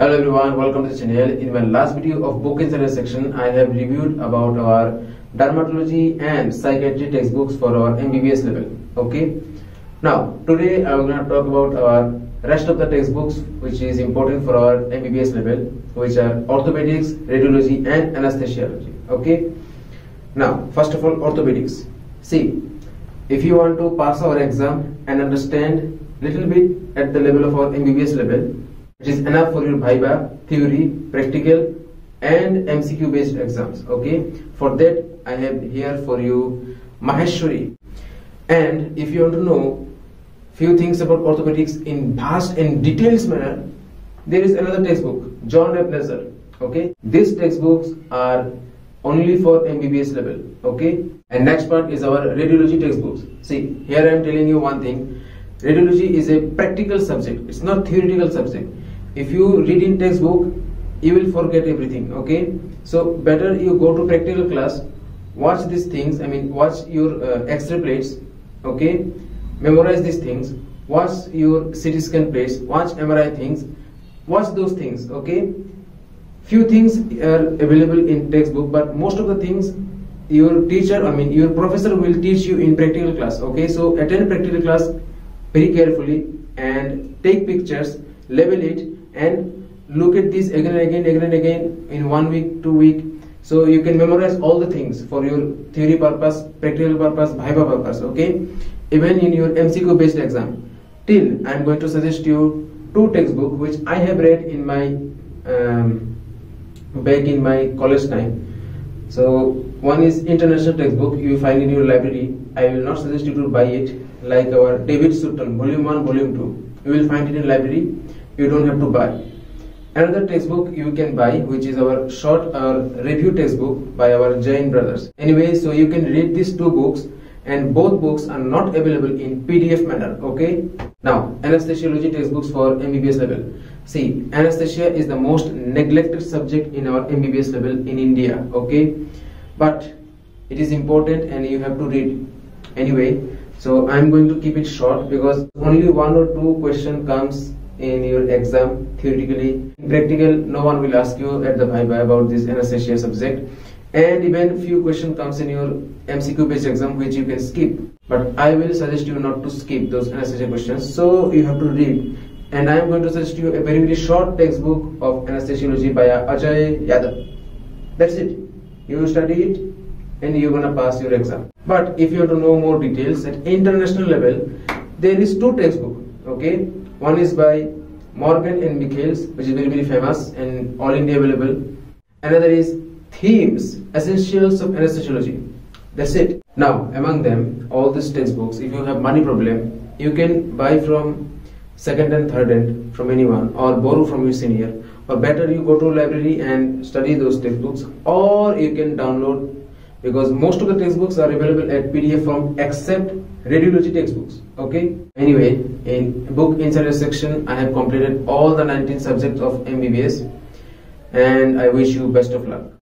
Hello everyone, welcome to the channel. In my last video of book and series section, I have reviewed about our dermatology and psychiatry textbooks for our MBBS level. Okay. Now today I am going to talk about our rest of the textbooks which is important for our MBBS level, which are orthopedics, radiology, and anesthesiology. Okay. Now first of all, orthopedics. See, if you want to pass our exam and understand little bit at the level of our MBBS level, it is enough for your viva, theory, practical, and MCQ based exams. Okay, for that I have here for you Maheshwari. And if you want to know few things about orthopedics in vast and detailed manner, there is another textbook, John Ebnezar. Okay, these textbooks are only for MBBS level. Okay, and next part is our radiology textbooks. See, here I am telling you one thing. Radiology is a practical subject. It's not theoretical subject. If you read in textbook, you will forget everything. Okay, so better you go to practical class, watch these things. I mean, watch your X-ray plates. Okay, memorize these things. Watch your CT scan plates. Watch MRI things. Watch those things. Okay, few things are available in textbook, but most of the things your teacher, I mean your professor, will teach you in practical class. Okay, so attend practical class very carefully and take pictures, label it, and look at this again and again in 1 week, 2 week, so you can memorize all the things for your theory purpose, practical purpose, viva purpose. Okay, even in your MCQ based exam. Till I am going to suggest you two textbooks which I have read in my back in my college time. So one is international textbook you find in your library. I will not suggest you to buy it, like our David Sutton Volume 1, Volume 2. You will find it in library. You don't have to buy. Another textbook you can buy, which is our short review textbook by our Jain brothers. Anyway, so you can read these two books, and both books are not available in PDF manner. Okay. Now, anesthesiology textbooks for MBBS level. See, anesthesia is the most neglected subject in our MBBS level in India. Okay, but it is important, and you have to read. Anyway, so I am going to keep it short because only 1 or 2 question comes in your exam theoretically. In practical, no one will ask you at the viva about this anesthesia subject, and even few question comes in your MCQ based exam which you can skip. But I will suggest you not to skip those anesthesia questions, so you have to read. And I am going to suggest you a very, very short textbook of anesthesiology by Ajay Yadav. That's it. You study it and you're gonna pass your exam. But if you want to know more details at international level, there is two textbooks. Okay, one is by Morgan and Michaels, which is very, very famous and all India available. Another is Themes, Essentials of Anesthesiology. That's it. Now, among them, all these textbooks, if you have money problem, you can buy from second and third hand from anyone, or borrow from your senior, or better you go to library and study those textbooks, or you can download, because most of the textbooks are available at PDF form except radiology textbooks. Okay. Anyway, in book insider section, I have completed all the 19 subjects of MBBS, and I wish you best of luck.